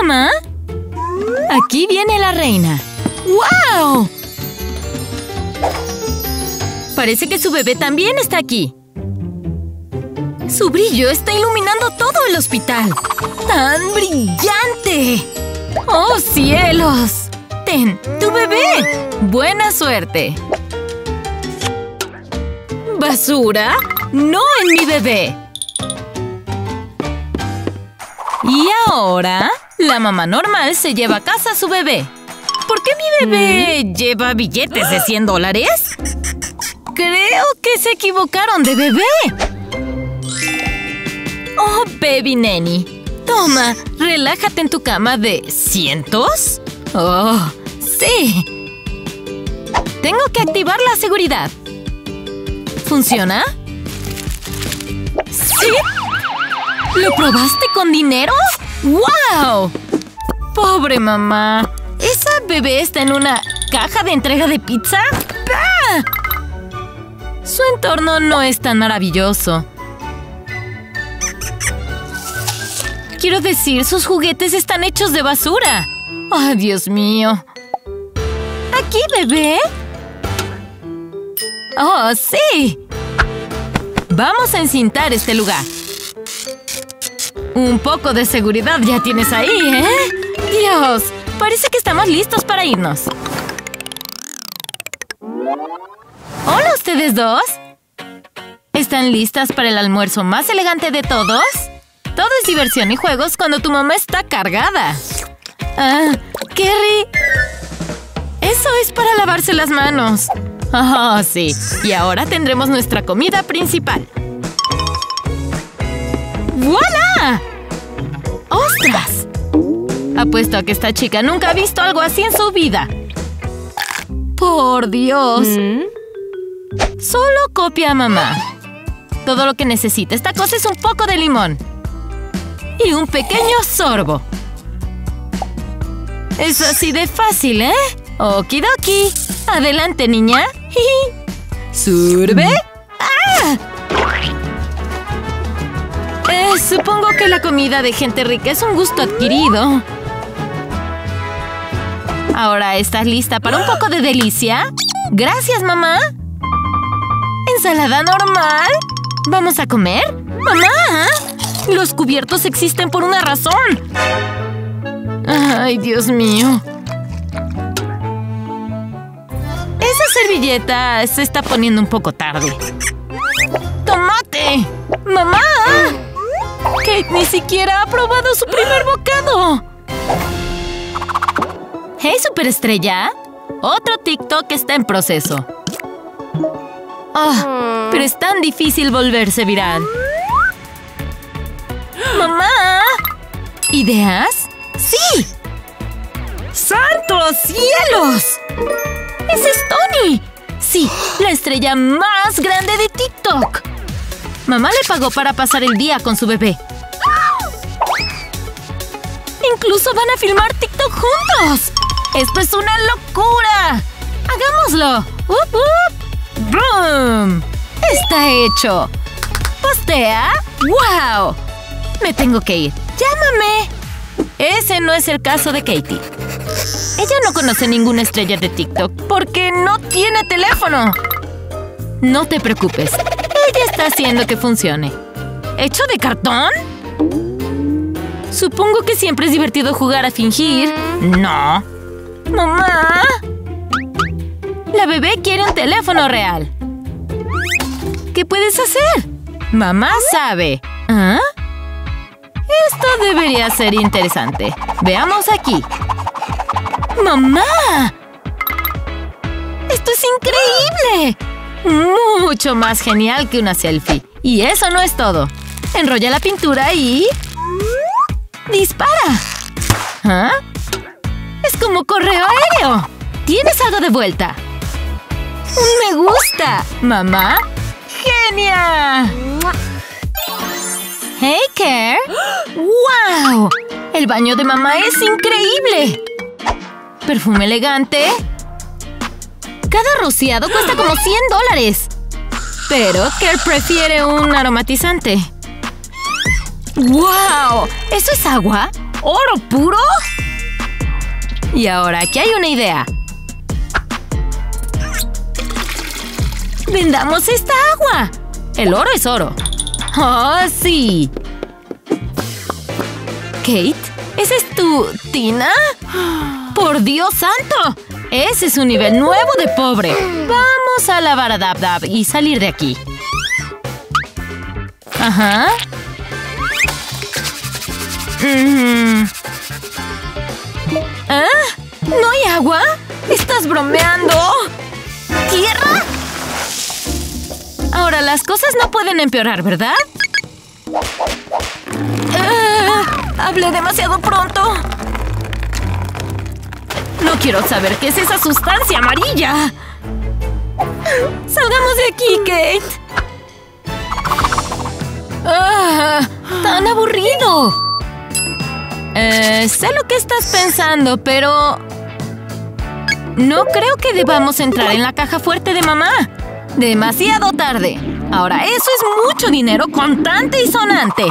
mamá? Aquí viene la reina. ¡Wow! Parece que su bebé también está aquí. Su brillo está iluminando todo el hospital. ¡Tan brillante! ¡Oh, cielos! ¡Ten, tu bebé! ¡Buena suerte! ¿Basura? ¡No en mi bebé! Y ahora, la mamá normal se lleva a casa a su bebé. ¿Por qué mi bebé lleva billetes de $100? Creo que se equivocaron de bebé. Oh, baby nanny. Toma, relájate en tu cama de cientos. Oh, sí. Tengo que activar la seguridad. ¿Funciona? ¿Sí? ¿Lo probaste con dinero? ¡Wow! ¡Pobre mamá! ¿Esa bebé está en una caja de entrega de pizza? ¡Ah! Su entorno no es tan maravilloso. Quiero decir, sus juguetes están hechos de basura. ¡Oh, Dios mío! ¿Aquí, bebé? ¡Oh, sí! Vamos a encintar este lugar. Un poco de seguridad ya tienes ahí, ¿eh? ¡Dios! Parece que estamos listos para irnos. ¡Hola, ustedes dos! ¿Están listas para el almuerzo más elegante de todos? Todo es diversión y juegos cuando tu mamá está cargada. ¡Ah! ¡Kerry! ¡Eso es para lavarse las manos! ¡Oh, sí! Y ahora tendremos nuestra comida principal. ¡Voilà! ¡Ostras! Apuesto a que esta chica nunca ha visto algo así en su vida. ¡Por Dios! Solo copia a mamá. Todo lo que necesita esta cosa es un poco de limón. Y un pequeño sorbo. Es así de fácil, ¿eh? ¡Okidoki! ¡Adelante, niña! ¿Surbe? ¡Ah! Supongo que la comida de gente rica es un gusto adquirido. ¿Ahora estás lista para un poco de delicia? ¡Gracias, mamá! ¿Ensalada normal? ¿Vamos a comer? ¡Mamá! Los cubiertos existen por una razón. ¡Ay, Dios mío! Esa servilleta se está poniendo un poco tarde. ¡Tomate! ¡Mamá! Kate ni siquiera ha probado su primer bocado. ¡Hey, superestrella! Otro TikTok está en proceso. Oh, pero es tan difícil volverse viral. ¡Mamá! ¿Ideas? ¡Sí! ¡Santos cielos! ¡Ese es Tony! Sí, la estrella más grande de TikTok. Mamá le pagó para pasar el día con su bebé. ¡Incluso van a filmar TikTok juntos! ¡Esto es una locura! ¡Hagámoslo! ¡Up, up! ¡Brum! ¡Está hecho! ¡Postea! ¡Wow! Me tengo que ir. ¡Llámame! Ese no es el caso de Katie. Ella no conoce ninguna estrella de TikTok porque no tiene teléfono. No te preocupes. Ella está haciendo que funcione. ¿Hecho de cartón? Supongo que siempre es divertido jugar a fingir. No. ¡Mamá! La bebé quiere un teléfono real. ¿Qué puedes hacer? Mamá sabe. ¿Ah? Esto debería ser interesante. Veamos aquí. ¡Mamá! ¡Esto es increíble! Mucho más genial que una selfie. Y eso no es todo. Enrolla la pintura y… ¡dispara! ¿Ah? ¡Es como correo aéreo! ¡Tienes algo de vuelta! ¡Me gusta! ¡Mamá! ¡Genia! ¡Hey, Care! ¡Wow! ¡El baño de mamá es increíble! ¿Perfume elegante? Cada rociado cuesta como $100. Pero Care prefiere un aromatizante. ¡Wow! ¿Eso es agua? ¿Oro puro? Y ahora aquí hay una idea. ¡Vendamos esta agua! El oro es oro. ¡Oh, sí! ¿Kate? ¿Esa es tu tina? ¡Por Dios santo! Ese es un nivel nuevo de pobre. Vamos a lavar a Dab Dab y salir de aquí. Ajá. ¿Ah? ¿No hay agua? ¿Estás bromeando? ¿Tierra? Ahora las cosas no pueden empeorar, ¿verdad? Hablé demasiado pronto. No quiero saber qué es esa sustancia amarilla. Salgamos de aquí, Kate. ¡Tan aburrido! Sé lo que estás pensando, pero... no creo que debamos entrar en la caja fuerte de mamá. Demasiado tarde. Ahora, eso es mucho dinero contante y sonante.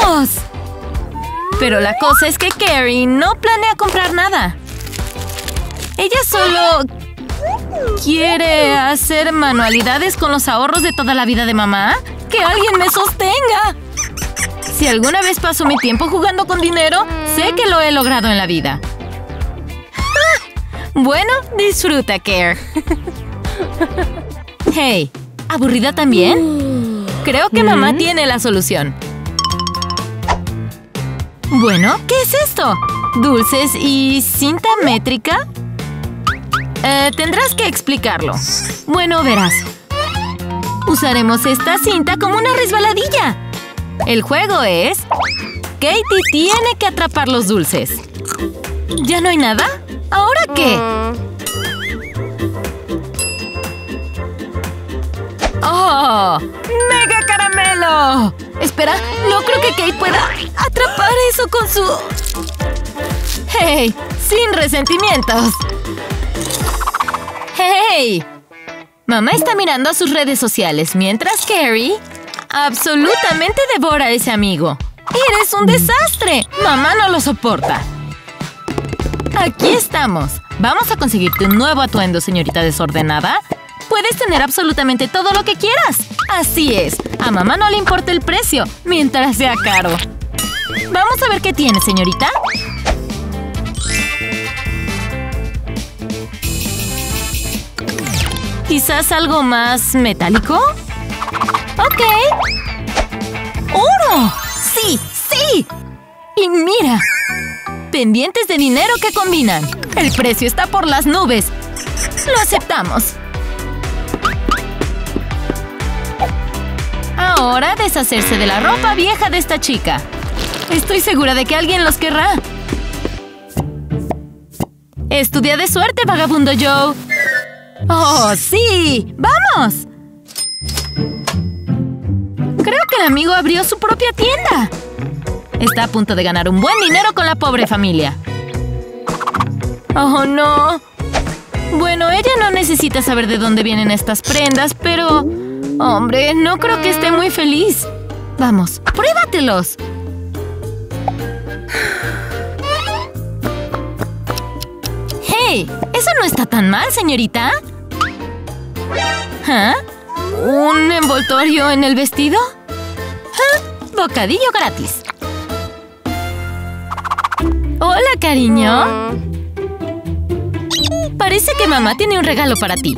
¡Vamos! Pero la cosa es que Carrie no planea comprar nada. Ella solo quiere hacer manualidades con los ahorros de toda la vida de mamá. ¡Que alguien me sostenga! Si alguna vez paso mi tiempo jugando con dinero, sé que lo he logrado en la vida. Bueno, disfruta, Care. Hey, ¿aburrida también? Creo que mamá tiene la solución. Bueno, ¿qué es esto? ¿Dulces y cinta métrica? Tendrás que explicarlo. Bueno, verás. Usaremos esta cinta como una resbaladilla. El juego es… Katie tiene que atrapar los dulces. ¿Ya no hay nada? ¿Ahora qué? ¡Oh! ¡Mega caramelo! Espera, no creo que Kate pueda atrapar eso con su… ¡Hey! ¡Sin resentimientos! ¡Hey! Mamá está mirando a sus redes sociales, mientras Carrie… absolutamente devora a ese amigo. ¡Eres un desastre! ¡Mamá no lo soporta! Aquí estamos. Vamos a conseguirte un nuevo atuendo, señorita desordenada. Puedes tener absolutamente todo lo que quieras. Así es. A mamá no le importa el precio, mientras sea caro. Vamos a ver qué tiene, señorita. ¿Quizás algo más metálico? Ok. ¡Oro! ¡Sí! ¡Sí! Y mira… pendientes de dinero que combinan. El precio está por las nubes. Lo aceptamos. Ahora deshacerse de la ropa vieja de esta chica. Estoy segura de que alguien los querrá. Es tu día de suerte, vagabundo Joe. ¡Oh, sí! ¡Vamos! Creo que el amigo abrió su propia tienda. Está a punto de ganar un buen dinero con la pobre familia. ¡Oh, no! Bueno, ella no necesita saber de dónde vienen estas prendas, pero… hombre, no creo que esté muy feliz. Vamos, pruébatelos. ¡Hey! Eso no está tan mal, señorita. ¿Ah? ¿Un envoltorio en el vestido? ¿Ah? Bocadillo gratis. Hola, cariño. Parece que mamá tiene un regalo para ti.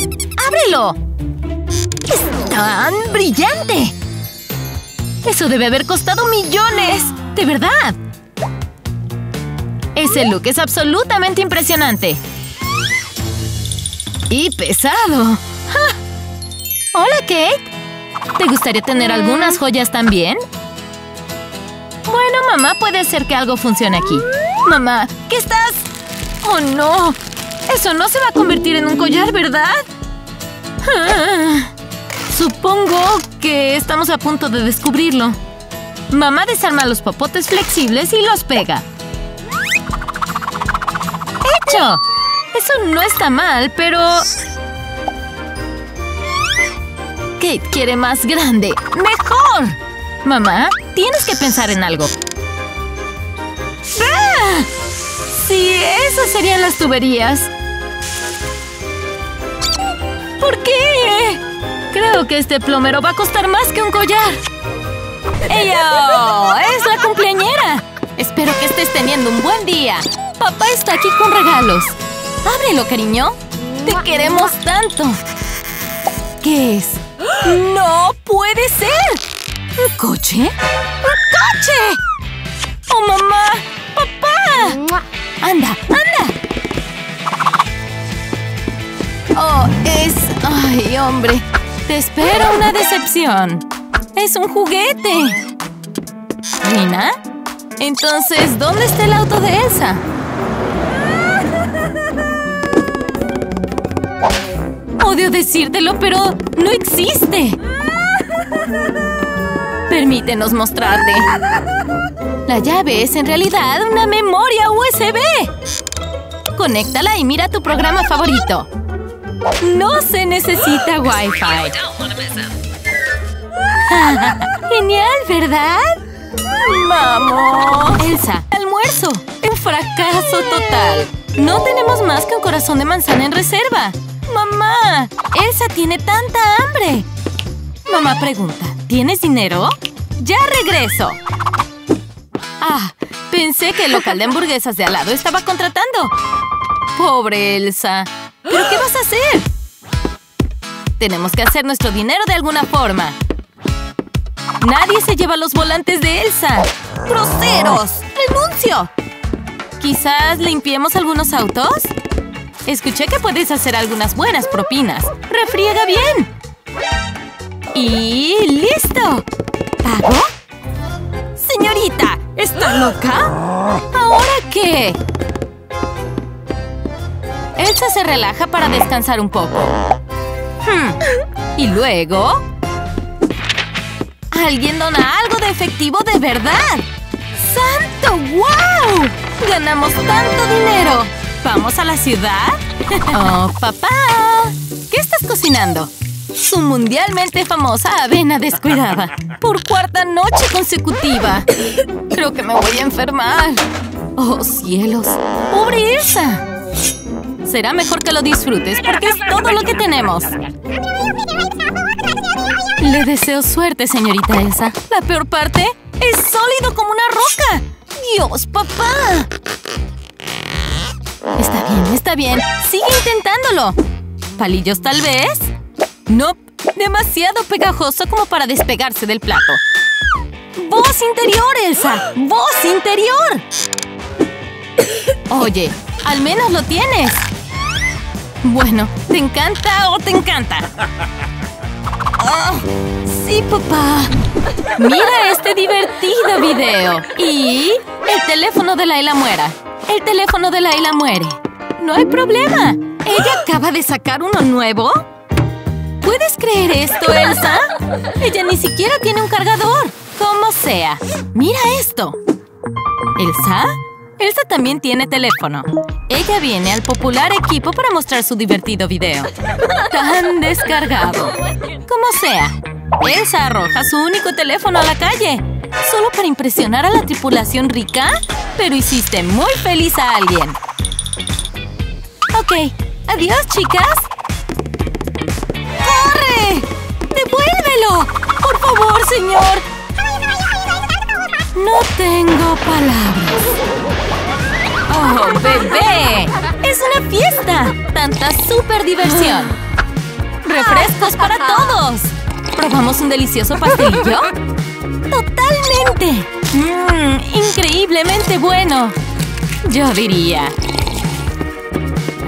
¡Ábrelo! ¡Es tan brillante! Eso debe haber costado millones. ¡De verdad! Ese look es absolutamente impresionante. Y pesado. ¡Ja! Hola, Kate. ¿Te gustaría tener algunas joyas también? Bueno, mamá puede hacer que algo funcione aquí. Mamá, ¿qué estás? ¡Oh, no! Eso no se va a convertir en un collar, ¿verdad? Ah, supongo que estamos a punto de descubrirlo. Mamá desarma los popotes flexibles y los pega. ¡Hecho! Eso no está mal, pero… Kate quiere más grande. ¡Mejor! Mamá, Tienes que pensar en algo. ¡Ah! Sí, esas serían las tuberías. ¿Por qué? Creo que este plomero va a costar más que un collar. ¡Ella! ¡Es la cumpleañera! Espero que estés teniendo un buen día. Papá está aquí con regalos. Ábrelo, cariño. Te queremos tanto. ¿Qué es? ¡No puede ser! ¿Un coche? ¡Un coche! ¡Oh, mamá! ¡Papá! ¡Anda, anda! Oh, es... ¡Ay, hombre! Te espero una decepción. ¡Es un juguete! ¿Rina? Entonces, ¿dónde está el auto de Elsa? Odio decírtelo, pero no existe. Permítenos mostrarte. La llave es en realidad una memoria USB. Conéctala y mira tu programa favorito. No se necesita Wi-Fi. Genial, ¿verdad? ¡Vamos! Elsa, almuerzo. Un fracaso total. No tenemos más que un corazón de manzana en reserva. ¡Mamá! ¡Elsa tiene tanta hambre! Mamá pregunta, ¿tienes dinero? ¡Ya regreso! Ah, pensé que el local de hamburguesas de al lado estaba contratando. ¡Pobre Elsa! ¿Pero qué vas a hacer? Tenemos que hacer nuestro dinero de alguna forma. ¡Nadie se lleva los volantes de Elsa! ¡Groseros! ¡Renuncio! ¿Quizás limpiemos algunos autos? Escuché que puedes hacer algunas buenas propinas. ¡Refriega bien! ¡Y listo! ¿Pago? ¡Señorita! ¿Está loca? ¿Ahora qué? Elsa se relaja para descansar un poco. ¿Y luego? ¡Alguien dona algo de efectivo de verdad! ¡Santo! ¡Wow! ¡Ganamos tanto dinero! ¿Vamos a la ciudad? ¡Oh, papá! ¿Qué estás cocinando? Su mundialmente famosa avena descuidada. Por cuarta noche consecutiva. Creo que me voy a enfermar. ¡Oh, cielos! ¡Pobre Elsa! Será mejor que lo disfrutes porque es todo lo que tenemos. Le deseo suerte, señorita Elsa. La peor parte es sólido como una roca. ¡Dios, papá! Está bien, está bien. Sigue intentándolo. ¿Palillos tal vez? No, demasiado pegajoso como para despegarse del plato. ¡Voz interior, Elsa! ¡Voz interior! Oye, al menos lo tienes. Bueno, ¿te encanta o te encanta? Oh, sí, papá. Mira este divertido video. Y el teléfono de Layla muera. El teléfono de Layla muere. No hay problema. ¿Ella acaba de sacar uno nuevo? ¿Puedes creer esto, Elsa? Ella ni siquiera tiene un cargador. Como sea. Mira esto. ¿Elsa? Elsa también tiene teléfono. Ella viene al popular equipo para mostrar su divertido video. Tan descargado. Como sea. Elsa arroja su único teléfono a la calle. ¿Solo para impresionar a la tripulación rica? Pero hiciste muy feliz a alguien. Ok. Adiós, chicas. ¡Corre! ¡Devuélvelo! ¡Por favor, señor! No tengo palabras. ¡Oh, bebé! ¡Es una fiesta! ¡Tanta súper diversión! ¡Refrescos para todos! ¿Probamos un delicioso pastelillo? ¡Totalmente! Increíblemente bueno. Yo diría.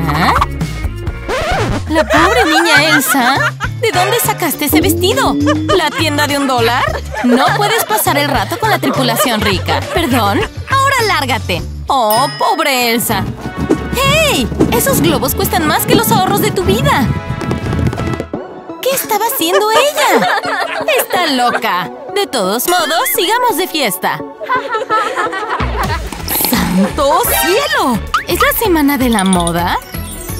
¿Ah? La pobre niña Elsa. ¿De dónde sacaste ese vestido? ¿La tienda de $1? No puedes pasar el rato con la tripulación rica. Perdón. Ahora lárgate. Oh, pobre Elsa. ¡Hey! Esos globos cuestan más que los ahorros de tu vida. ¿Qué estaba haciendo ella? Está loca. De todos modos, sigamos de fiesta. ¡Santo cielo! ¿Es la semana de la moda?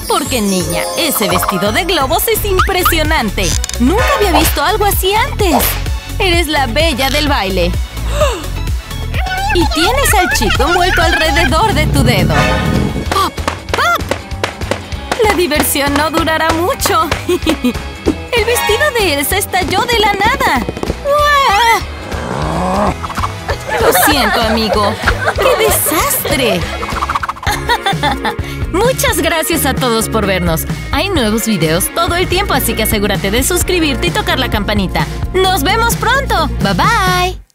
Porque, niña, ese vestido de globos es impresionante. Nunca había visto algo así antes. Eres la bella del baile. Y tienes al chico envuelto alrededor de tu dedo. ¡Pop! ¡Pop! La diversión no durará mucho. El vestido de Elsa estalló de la nada. ¡Uah! Lo siento, amigo. ¡Qué desastre! Muchas gracias a todos por vernos. Hay nuevos videos todo el tiempo, así que asegúrate de suscribirte y tocar la campanita. ¡Nos vemos pronto! ¡Bye, bye!